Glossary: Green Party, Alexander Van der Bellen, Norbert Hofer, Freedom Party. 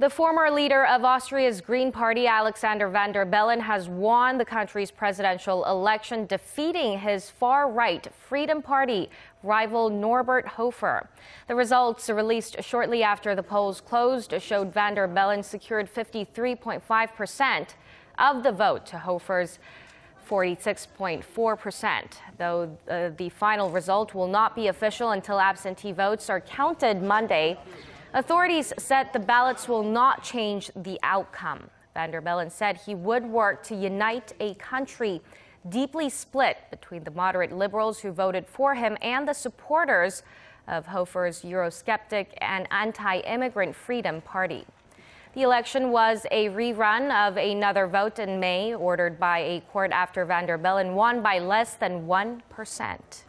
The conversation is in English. The former leader of Austria's Green Party, Alexander Van der Bellen, has won the country's presidential election, defeating his far-right Freedom Party rival Norbert Hofer. The results, released shortly after the polls closed, showed Van der Bellen secured 53.5% of the vote to Hofer's 46.4%, though the final result will not be official until absentee votes are counted Monday. Authorities said the ballots will not change the outcome. Van der Bellen said he would work to unite a country deeply split between the moderate liberals who voted for him and the supporters of Hofer's Eurosceptic and anti-immigrant Freedom Party. The election was a rerun of another vote in May, ordered by a court after Van der Bellen won by less than 1%.